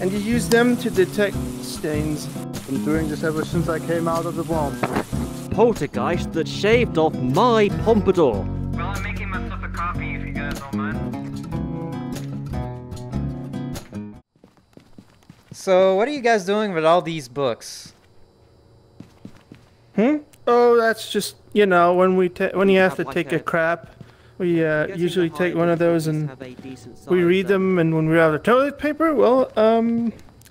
and you use them to detect stains. Been doing this ever since I came out of the womb. Poltergeist that shaved off my pompadour. Well, I'm making myself a coffee if you guys don't mind. So, what are you guys doing with all these books? Hmm? Oh, that's just, you know, when you have to take a crap. We usually take one of those and we read them, and when we're out of toilet paper, well,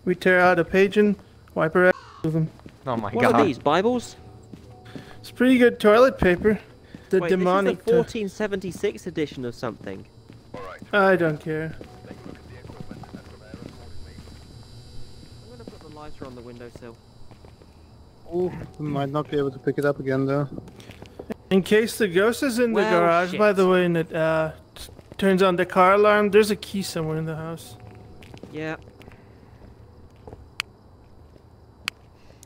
we tear out a page and wipe our ass with them. Oh my God. What are these, Bibles? It's pretty good toilet paper. The wait, demonic. This is the 1476 edition of something. I don't care. I'm gonna put the lighter on the windowsill. Oh, we might not be able to pick it up again though. In case the ghost is in the garage, shit. By the way, and it turns on the car alarm, there's a key somewhere in the house. Yeah.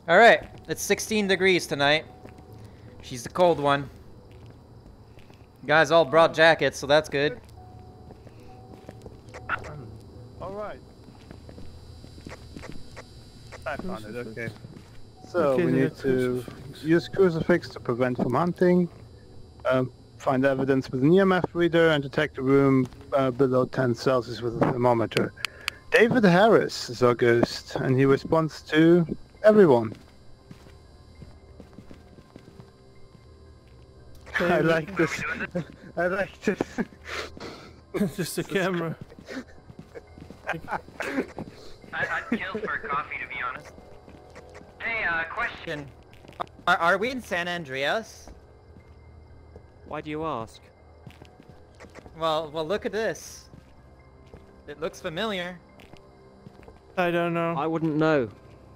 Alright, it's 16 degrees tonight. She's the cold one. You guys all brought jackets, so that's good. Alright. I found it, okay. So we need to use crucifix to prevent from hunting, find evidence with an EMF reader, and detect the room below 10 Celsius with a thermometer. David Harris is our ghost, and he responds to everyone. I like this. I like this. Just a camera. I'd kill for a coffee, to be honest. Hey, question. Are we in San Andreas? Why do you ask? Well, look at this. It looks familiar. I don't know. I wouldn't know.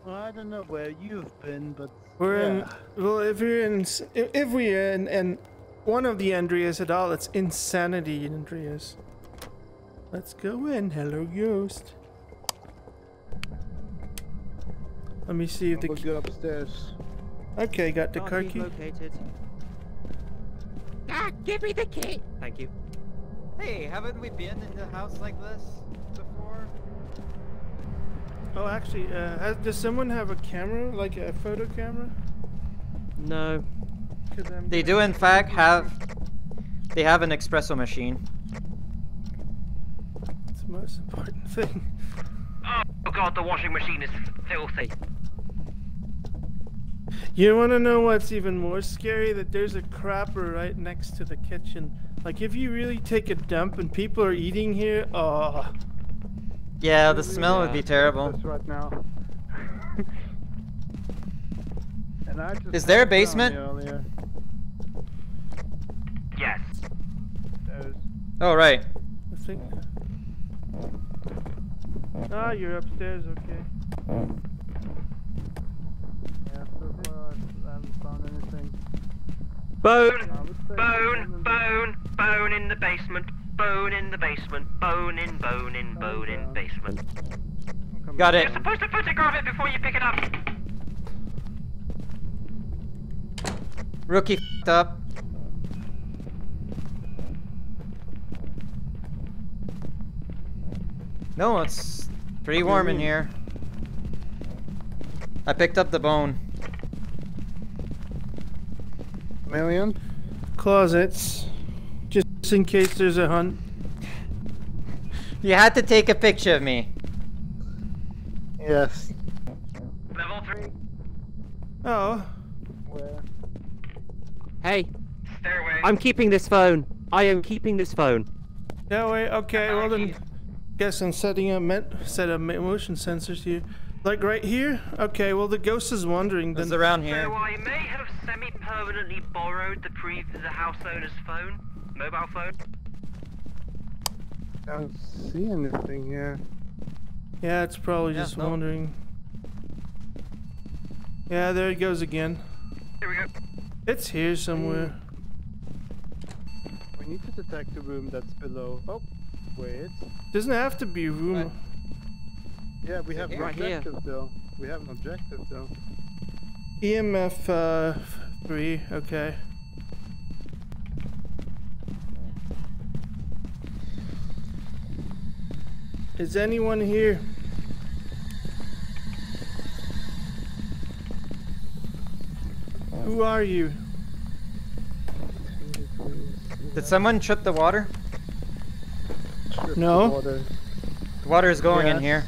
Well, I don't know where you've been, but we're in. Well, if we're in one of the Andreas at all, it's insanity in Andreas. Let's go in. Hello, ghost. Let me see if the key... upstairs. Okay, got the car key. Ah, give me the key! Thank you. Hey, haven't we been in the house like this before? Oh, actually, does someone have a camera? Like a photo camera? No. They do, in fact, have... They have an espresso machine. It's the most important thing. Oh God, the washing machine is filthy. You want to know what's even more scary? That there's a crapper right next to the kitchen. Like, if you really take a dump and people are eating here, oh. Yeah, the smell would be terrible. Right now. And I just is there a basement? Yes. There's... Oh, right. I think... Ah, you're upstairs, okay. Yeah, so far I haven't found anything. Bone in the basement, bone in basement. Got it. You're supposed to photograph it before you pick it up. Rookie f***ed up. No, it's pretty warm in here. I picked up the bone. Million? Closets. Just in case there's a hunt. You had to take a picture of me. Yes. Level 3. Oh. Where? Hey. Stairway. I'm keeping this phone. I am keeping this phone. Stairway, okay, well then. Guess I'm setting up motion sensors here. Like right here? Okay, well the ghost is wandering. Then it's around here. So I may have semi-permanently borrowed the house owner's phone. Mobile phone. I don't see anything here. Yeah, it's probably just wandering. Yeah, there it goes again. Here we go. It's here somewhere. We need to detect the room that's below. Oh. Wait. Doesn't have to be a room. Yeah, we have an objective though. We have an objective though. EMF 3, okay. Is anyone here? Who are you? Did someone trip the water? No. The water is going in here.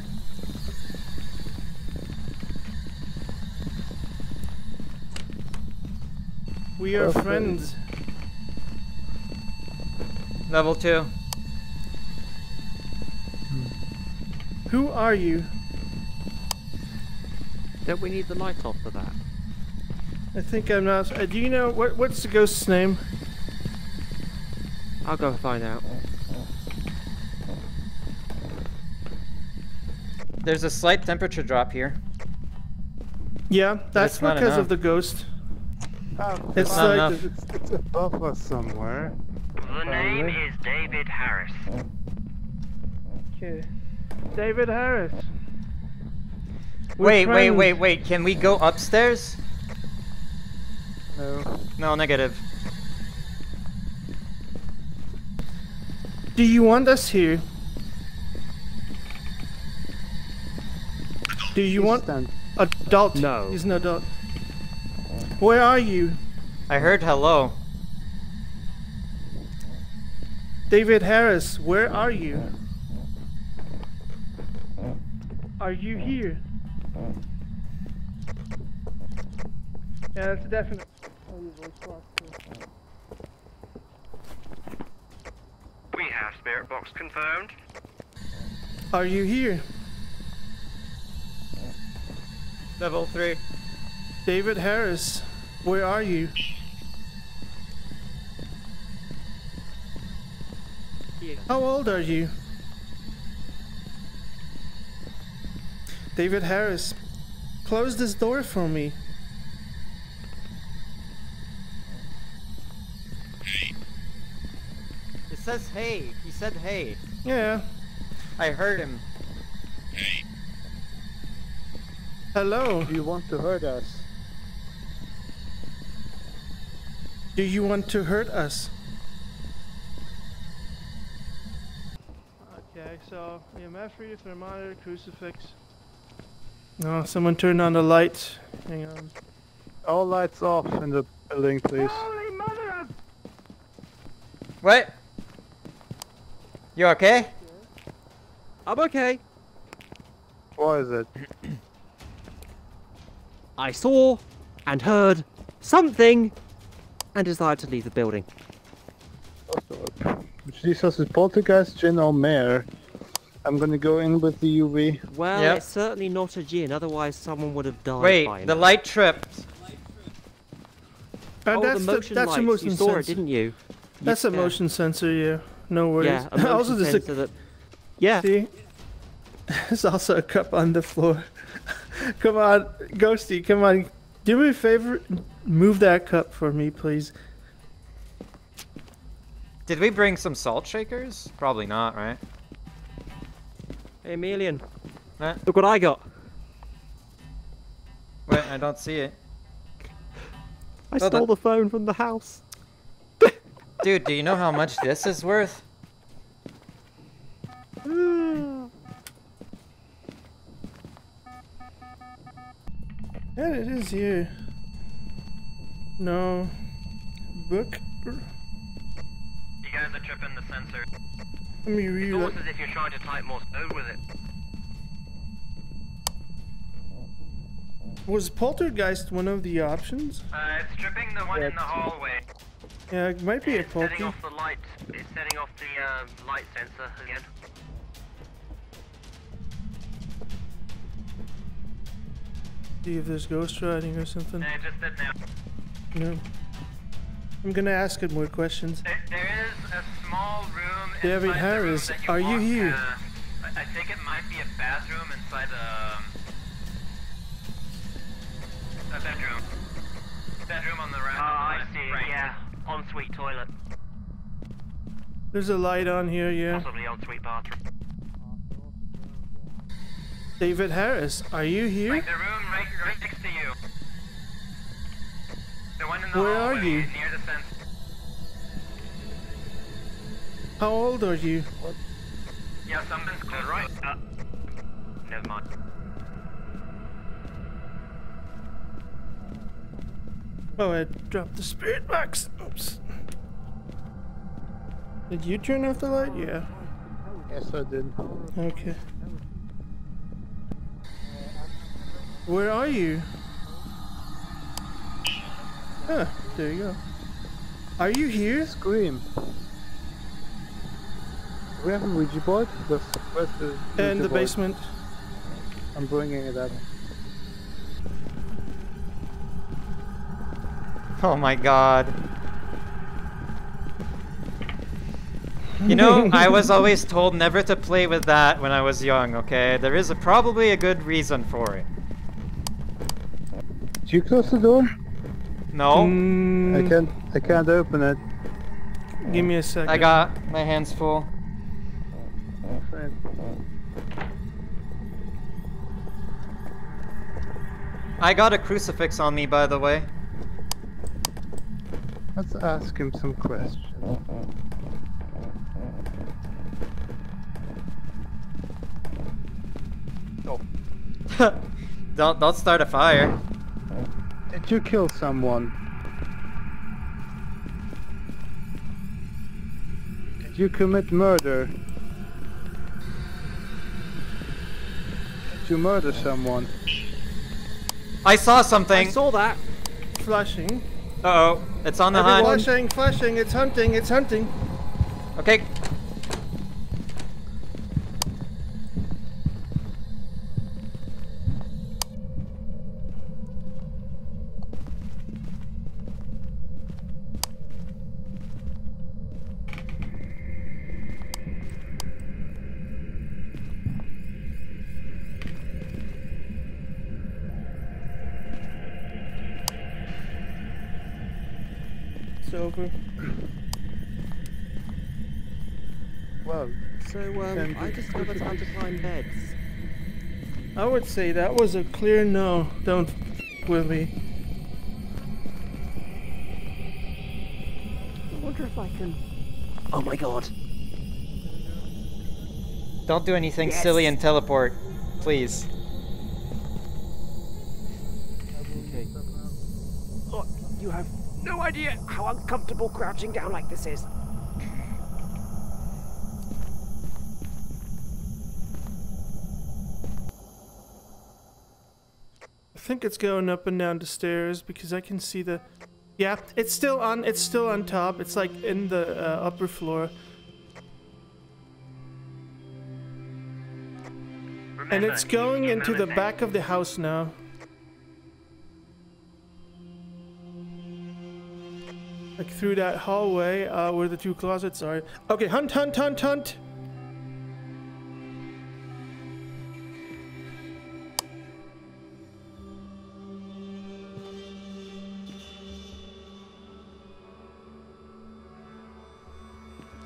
We are friends. Level 2. Who are you? Don't we need the light off for that? I think I'm not. Do you know what's the ghost's name? I'll go find out. There's a slight temperature drop here. Yeah, that's because of the ghost. It's like it's above us somewhere. The name is David Harris. Okay. David Harris. Wait, can we go upstairs? No. No, negative. Do you want us here? Do you want an adult? No. He's an adult. Where are you? I heard hello. David Harris, where are you? Are you here? Yeah, that's a definite. We have spirit box confirmed. Are you here? Level 3. David Harris, where are you? Yeah. How old are you? David Harris, close this door for me. It says hey. He said hey. Yeah. I heard him. Hey. Hello. Do you want to hurt us? Do you want to hurt us? Okay, so EMF reader, thermometer, crucifix. No, someone turned on the lights. Hang on. All lights off in the building, please. Holy mother of... What? You okay? Yeah. I'm okay. What is it? I saw and heard something and desired to leave the building. Jesus is poltergeist, djinn or mare. I'm gonna go in with the UV. Well, it's certainly not a djinn, otherwise someone would have died. Wait, by the light tripped. Oh, that's a motion sensor. You saw it, didn't you? That's a motion sensor, yeah. No worries. Yeah, a motion also sensor that... Yeah. See? There's also a cup on the floor. Come on, Ghosty, come on. Do me a favor, move that cup for me, please. Did we bring some salt shakers? Probably not, right? Hey, Eimilian. Look what I got. Wait, I don't see it. I stole the phone from the house. Dude, do you know how much this is worth? Yeah, it is here. No. Book? You guys are tripping the sensor. Let me read it. It's almost as if you're trying to type Morse code with it. Was poltergeist one of the options? It's tripping the one in the hallway. Yeah, it might be a poltergeist. Setting off the light. It's setting off the light sensor again. See if there's ghost riding or something. I just said no. No. I'm gonna ask him more questions. There is a small room. David Harris, are you here? I think it might be a bathroom inside a bedroom. Bedroom on the right. Oh, I see. Right. Yeah. Ensuite toilet. There's a light on here. Yeah. Possibly ensuite bathroom. David Harris, are you here? Like the room right next to you. The one in the Where are you? Near the center. How old are you? What? Yeah, something's close right. Never mind. Oh, I dropped the spirit box. Oops. Did you turn off the light? Yeah. Yes, I did. Okay. Where are you? Huh, there you go. Are you here? Scream. We have a Ouija board. And the basement. I'm bringing it up. Oh my god. You know, I was always told never to play with that when I was young, okay? There is probably a good reason for it. Did you close the door? No. I can't open it. Give me a second. I got my hands full. I got a crucifix on me, by the way. Let's ask him some questions. Oh. Don't start a fire. Did you kill someone? Did you commit murder? Did you murder someone? I saw something! I saw that! Flashing. Uh-oh. It's on the hunt. Flashing, flashing, it's hunting, it's hunting. Okay. Over. Well, so I discovered how to climb beds. I would say that was a clear no. Don't f with me. I wonder if I can. Oh my god! Don't do anything silly and teleport, please. Okay. Oh, you have. No idea how uncomfortable crouching down like this is. I think it's going up and down the stairs because I can see the. Yeah, it's still on top. It's like in the upper floor. Remember, and it's going into the back of the house now. Like through that hallway where the two closets are. Okay, hunt, hunt, hunt, hunt!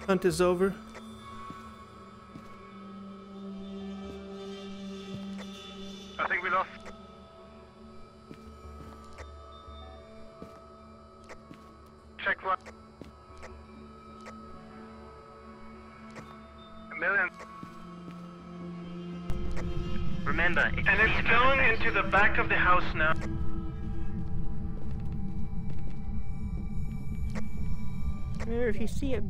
Hunt is over. I think we lost. Eimilian. Remember, and it's going into the back of the house now. There, if you see it.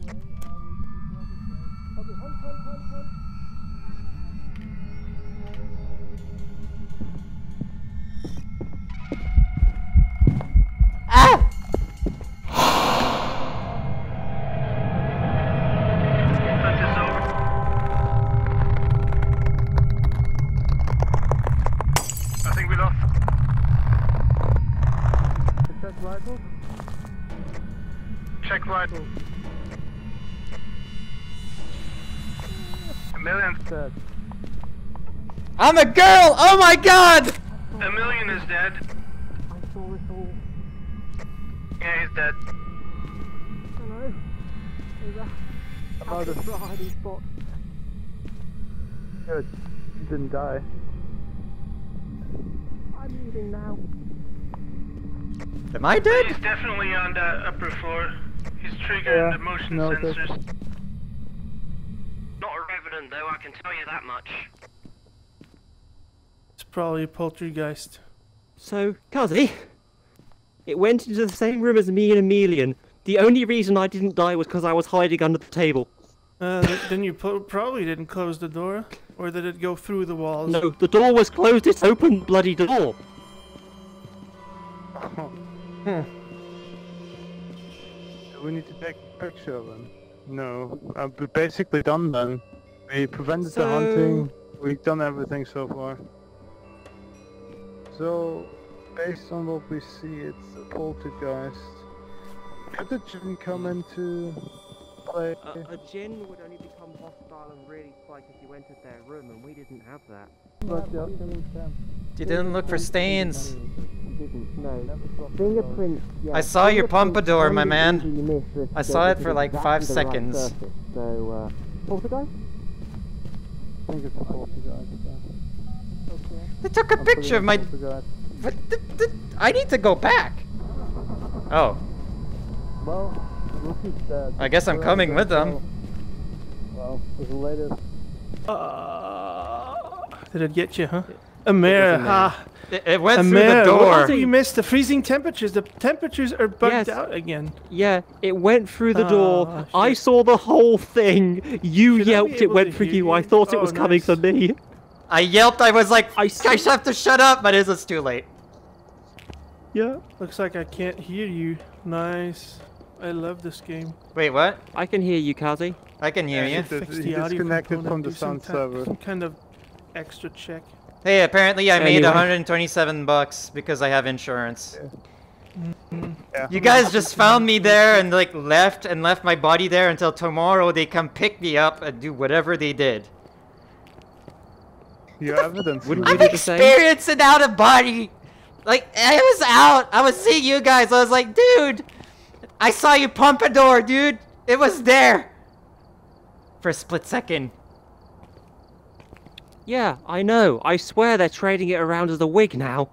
Check vital. Eimilian's dead. I'm a girl! Oh my god! Eimilian is dead. I saw it all. Yeah, he's dead. Hello? I'm out of the hiding spot. Good. He didn't die. I'm leaving now. Am I dead? He's definitely on the upper floor. He's triggered the motion sensors. Not a revenant though, I can tell you that much. It's probably a poltergeist. So, Khazzy, It went into the same room as me and Eimilian. The only reason I didn't die was because I was hiding under the table. Then you probably didn't close the door, or did it go through the walls? No, the door was closed. It's open, bloody door. Oh. Huh. Do we need to take a picture of them? No, we've basically done them. We prevented the hunting. We've done everything so far. So, based on what we see, it's a poltergeist. Could the djinn come into play? A djinn would only become hostile and really spike if you entered their room, and we didn't have that. You didn't look for stains. Fingerprints. Yeah. I saw your pompadour, my man. I saw it for like 5 seconds. So, poltergeist? I think it's a poltergeist. Okay. They took a picture of my... But I need to go back! Oh. Well, we'll keep that. I guess I'm coming with them. Well, with the latest... Did it get you, huh? Amir, ha! It went through the door. You missed the freezing temperatures. The temperatures are bugged out again. Yeah, it went through the door. Shit. I saw the whole thing. You yelped, it went for you. I thought it was coming for me. I yelped, I was like, I have to shut up, but it's too late. Yeah, looks like I can't hear you. Nice. I love this game. Wait, what? I can hear you, Khazzy. I can hear you. He disconnected from the sound server. Some kind of extra check. Hey, apparently I made 127 bucks because I have insurance. Yeah. You guys just found me there and like left my body there until tomorrow they come pick me up and do whatever they did. Your evidence. I'm experiencing out of body. Like, I was out. I was seeing you guys. I was like, dude, I saw you pompadour, dude. It was there. For a split second. Yeah, I know. I swear they're trading it around as a wig now.